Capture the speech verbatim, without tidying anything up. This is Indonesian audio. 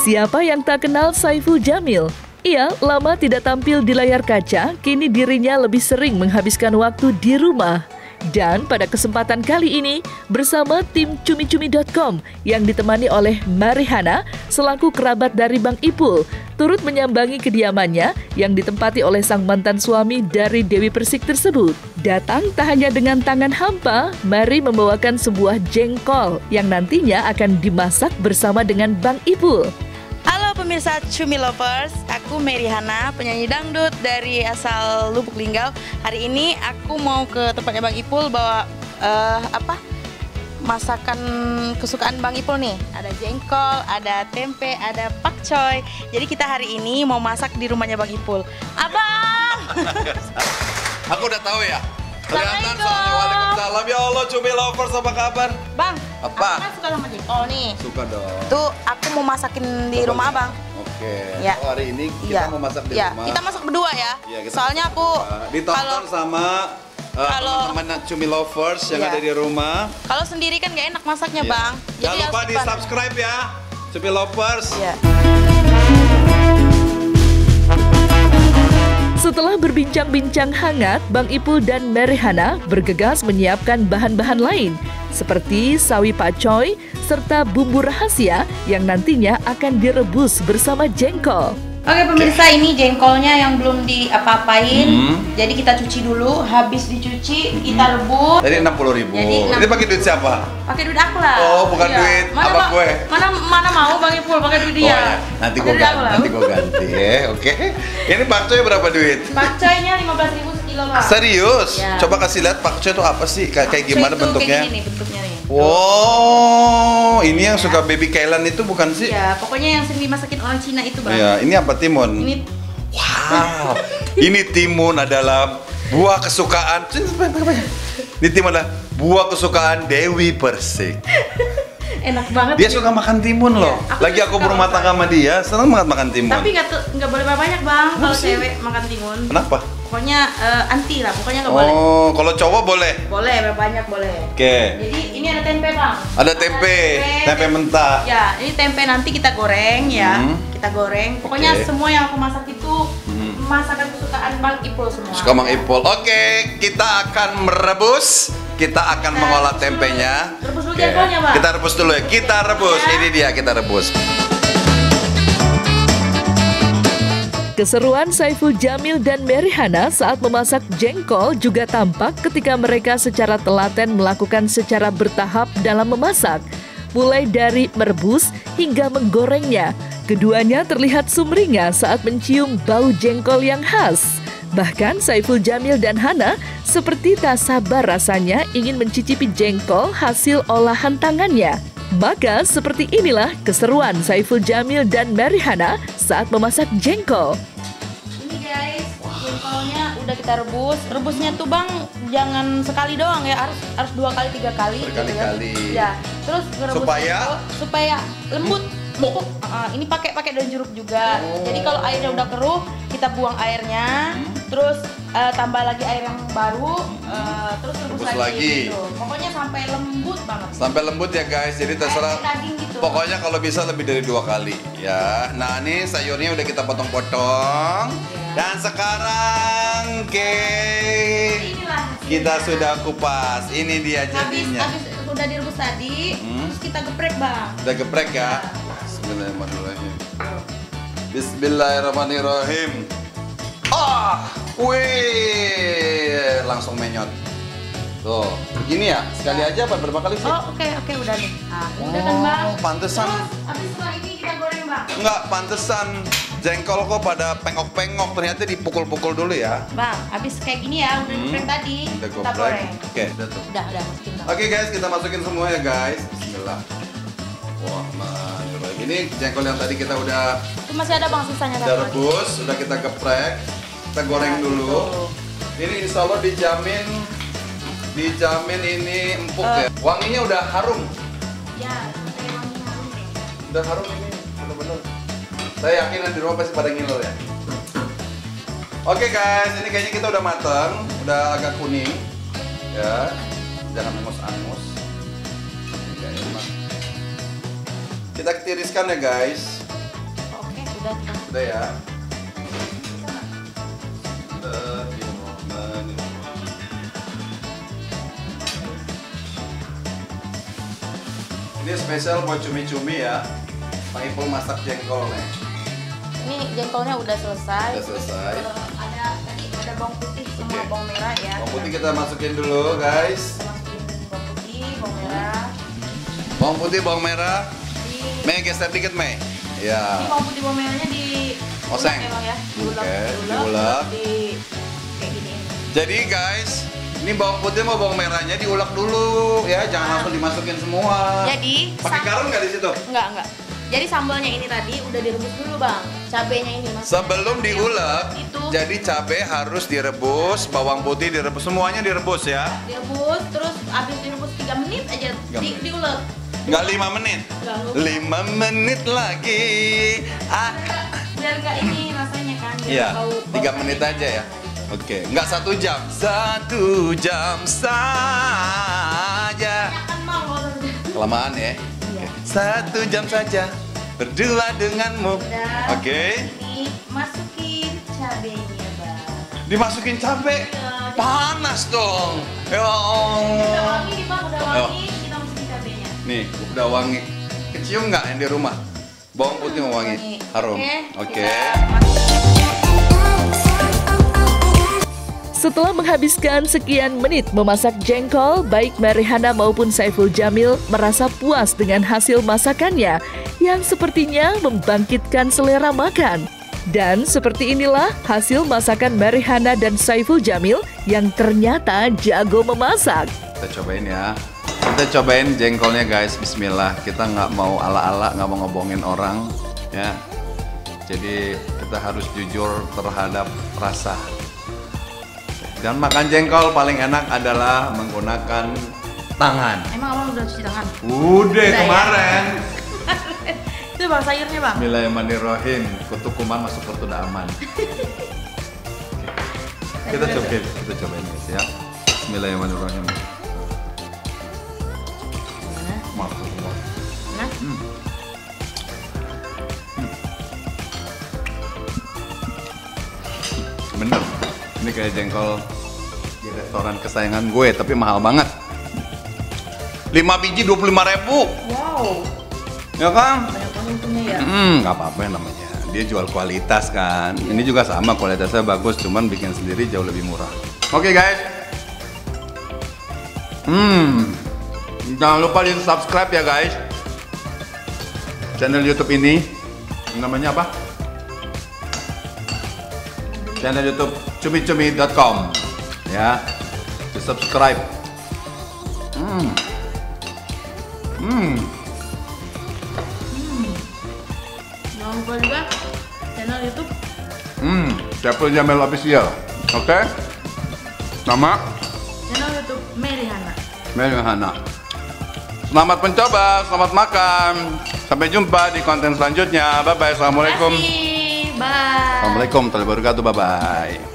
Siapa yang tak kenal Saipul Jamil? Ia lama tidak tampil di layar kaca, kini dirinya lebih sering menghabiskan waktu di rumah. Dan pada kesempatan kali ini, bersama tim Cumi Cumi dot com yang ditemani oleh Meyrihana, selaku kerabat dari Bang Ipul, turut menyambangi kediamannya yang ditempati oleh sang mantan suami dari Dewi Persik tersebut. Datang tak hanya dengan tangan hampa, Mary membawakan sebuah jengkol yang nantinya akan dimasak bersama dengan Bang Ipul. Halo pemirsa Cumi Lovers, aku Meyrihana, penyanyi dangdut dari asal Lubuk Linggau. Hari ini aku mau ke tempatnya Bang Ipul bawa uh, apa masakan kesukaan Bang Ipul nih. Ada jengkol, ada tempe, ada pakcoy. Jadi kita hari ini mau masak di rumahnya Bang Ipul. Abang! Aku udah tahu ya. Kelihatan soalnya. Waalaikumsalam. Ya Allah, Cumi Lovers, apa kabar? Bang, apa? Aku kan suka sama jengkol nih. Suka dong. Tuh, aku mau masakin di Coba rumah nih. Abang. Oke. Ya. Oh, hari ini kita ya. mau masak di ya. rumah. Kita masak berdua ya. ya soalnya aku ditonton sama uh, teman-teman Cumi Lovers yang ya. ada di rumah. Kalau sendiri kan gak enak masaknya, ya. Bang. Jadi jangan lupa di subscribe ya, Cumi Lovers. Ya. Setelah berbincang-bincang hangat, Bang Ipul dan Meyrihana bergegas menyiapkan bahan-bahan lain seperti sawi pakcoy serta bumbu rahasia yang nantinya akan direbus bersama jengkol. Oke pemirsa, ini jengkolnya yang belum diapa-apain. Hmm. Jadi kita cuci dulu, habis dicuci kita rebus. Jadi enam puluh ribu. Jadi enam puluh ribu. Ini pakai duit siapa? Pakai duit aku lah. Oh, bukan iya. duit mana abang gue. Mana mana mau Bang Ipul pakai duit dia. Oh, ya. Nanti gue ganti, nanti gue ganti ya. Oke. Ini pakcoy berapa duit? Pakcoynya lima belas ribu sekilo lah. Serius? Ya. Coba kasih lihat pakcoy itu apa sih? Kayak Kay gimana itu bentuknya? Kayak gini nih, bentuknya nih. Wow, ini ya. yang suka baby Thailand itu bukan sih? Ya, pokoknya yang sering dimasakin orang Cina itu Bang. Ya, ini apa timun? Ini wow. Ini timun adalah buah kesukaan. Ini timun adalah buah kesukaan Dewi Persik. Enak banget. Dia suka makan timun loh. Ya, aku Lagi aku berumah tangga sama dia, senang banget makan timun. Tapi nggak nggak boleh banyak Bang kalau cewek makan timun. Kenapa? Pokoknya uh, anti lah, pokoknya nggak oh, boleh. Oh, kalau cowok boleh? Boleh, banyak boleh. Oke. Okay. Jadi ini ada tempe Bang. Ada tempe, ada tempe, tempe mentah. Ya, ini tempe nanti kita goreng ya. Hmm. Kita goreng. Pokoknya okay. semua yang aku masak itu hmm. masakan kesukaan Bang Ipul semua. Suka Bang Ipul. Oke, okay, kita akan merebus. Kita akan kita mengolah rebus tempenya. Dulu. Rebus dulu okay. jengkolnya, Bang. Kita rebus dulu ya. Kita rebus. Ya. Ini dia kita rebus. Keseruan Saipul Jamil dan Meyrihana saat memasak jengkol juga tampak ketika mereka secara telaten melakukan secara bertahap dalam memasak, mulai dari merebus hingga menggorengnya. Keduanya terlihat sumringah saat mencium bau jengkol yang khas. Bahkan Saipul Jamil dan Hana seperti tak sabar rasanya ingin mencicipi jengkol hasil olahan tangannya. Maka seperti inilah keseruan Saipul Jamil dan Meyrihana saat memasak jengkol. Ini guys, jengkolnya udah kita rebus. Rebusnya tuh Bang, jangan sekali doang ya, harus harus dua kali tiga kali. Berkali-kali. Gitu ya. ya, terus rebus supaya jengkol, supaya lembut. Oh. Uh, ini pakai pakai daun jeruk juga. Oh. Jadi kalau airnya udah keruh, kita buang airnya. Hmm. Terus uh, tambah lagi air yang baru, uh, terus rebus, rebus lagi, lagi. Gitu. Pokoknya sampai lembut banget. Sampai lembut ya guys, jadi terserah gitu. Pokoknya kalau bisa lebih dari dua kali ya. Nah ini sayurnya udah kita potong-potong ya. Dan sekarang oke okay, kita sudah kupas, ini dia jadinya. Habis, habis udah direbus tadi, hmm? terus kita geprek Bang. Udah geprek ya? Bismillahirrahmanirrahim. Bismillahirrahmanirrahim. Ah, wih, langsung menyot. Tuh, begini ya, sekali aja apa berapa kali sih? Oh, oke, okay, oke, okay, udah nih. Ah, udah kan Bang. Oh, pantesan. Terus, habis setelah ini kita goreng Bang. Enggak, pantesan jengkol kok pada pengok-pengok, ternyata dipukul-pukul dulu ya. Bang, habis kayak gini ya, udah goreng hmm, tadi. Udah kita goreng. Oke, okay, udah tuh. Udah, udah masukin Bang. Oke okay, guys, kita masukin semua ya guys. Bismillah. Wah, man. Ini jengkol yang tadi kita udah. Itu masih ada Bang sisanya. Udah rebus, udah kita geprek. Kita goreng nah, dulu. Gitu. Ini insya Allah dijamin, dijamin ini empuk uh, ya. Wanginya udah harum. Ya, saya wanginya harum. Udah harum ini, bener-bener. Saya yakin di rumah pasti pada ngiler ya. Oke guys, ini kayaknya kita udah mateng, udah agak kuning ya, jangan angus-angus. Kita tiriskan ya guys. Oke, udah. Udah ya. Ini spesial buat cumi-cumi ya. Saipul masak jengkol nih. Ini jengkolnya udah selesai. Udah selesai. Terus, uh, ada tadi ada bawang putih sama okay. bawang merah ya. Bawang putih kita masukin dulu guys. Masukin bawang putih, bawang merah. Bawang putih, bawang merah. Di... Mei geser dikit Mei. Ya. Ini bawang putih, bawang merahnya di oseng. Ya. Diulek, okay. diulek. Di... kayak gini. Jadi guys, ini bawang putih sama bawang merahnya diulek dulu ya, jangan nah. langsung dimasukin semua. Jadi pakai garam nggak di situ? Nggak nggak. Jadi sambalnya ini tadi udah direbus dulu bang. Cabenya ini mas. Sebelum diulek, itu. Jadi cabai harus direbus, bawang putih direbus, semuanya direbus ya. Direbus, terus abis direbus tiga menit aja di, diulek. Nggak lima menit? Nggak. lima menit lagi. Ah. Biar nggak ini rasanya kan? Iya. tiga menit aja ya. Oke, nggak satu jam, satu jam saja. Kelamaan ya. Iya. Satu jam saja berdua denganmu. Udah. Oke. Ini masukin cabenya bang. Dimasukin cabai? Iya, panas dong. Ya. Udah wangi nih bang, udah wangi. Oh. Kita masukin cabenya. Nih, udah wangi. Kecium nggak yang di rumah? Bawang putih mau wangi. wangi. Harum. Oke. Setelah menghabiskan sekian menit memasak jengkol, baik Meyrihana maupun Saipul Jamil merasa puas dengan hasil masakannya yang sepertinya membangkitkan selera makan. Dan seperti inilah hasil masakan Meyrihana dan Saipul Jamil yang ternyata jago memasak. Kita cobain ya. Kita cobain jengkolnya guys, bismillah. Kita nggak mau ala-ala, nggak mau ngebohongin orang ya. Jadi kita harus jujur terhadap rasa. Dan makan jengkol paling enak adalah menggunakan tangan. Emang abang udah cuci tangan? Udah, kemarin. Ya? Itu bang sayurnya bang? Bismillahirrahmanirrahim. Kutu kuman masuk perut udah aman. Kita cobain, kita cobain guys ya. Bismillahirrahmanirrahim. Gimana? Masuk semua. Enak? Hmm. Hmm. Bener. Ini kayak jengkol di restoran kesayangan gue, tapi mahal banget. lima biji dua puluh lima ribu. Wow. Ya kan? Banyak untungnya ya. Hmm, nggak apa-apa namanya. Dia jual kualitas kan. Ini juga sama kualitasnya bagus, cuman bikin sendiri jauh lebih murah. Oke okay, guys. Hmm. Jangan lupa di subscribe ya guys. Channel YouTube ini namanya apa? Channel YouTube Cumi Cumi dot com ya, di subscribe. Hmm, hmm, hmm. Jangan lupa juga channel YouTube. Hmm, Saipul Jamil Official. Oke, okay. Nama? Channel YouTube Meyrihana. Meyrihana. Selamat mencoba, selamat makan. Sampai jumpa di konten selanjutnya. Bye bye. Assalamualaikum. Terima kasih. Bye. Assalamualaikum warahmatullahi wabarakatuh. Bye bye.